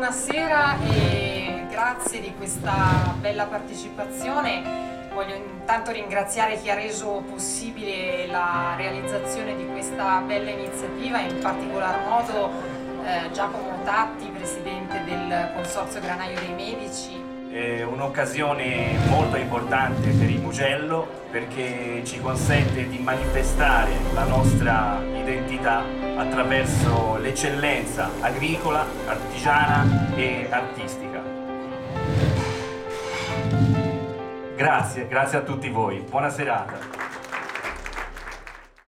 Buonasera e grazie di questa bella partecipazione. Voglio intanto ringraziare chi ha reso possibile la realizzazione di questa bella iniziativa, in particolar modo Giacomo Tatti, presidente del Consorzio Granaio dei Medici. È un'occasione molto importante per il Mugello perché ci consente di manifestare la nostra identità attraverso l'eccellenza agricola, artigiana e artistica. Grazie a tutti voi, buona serata.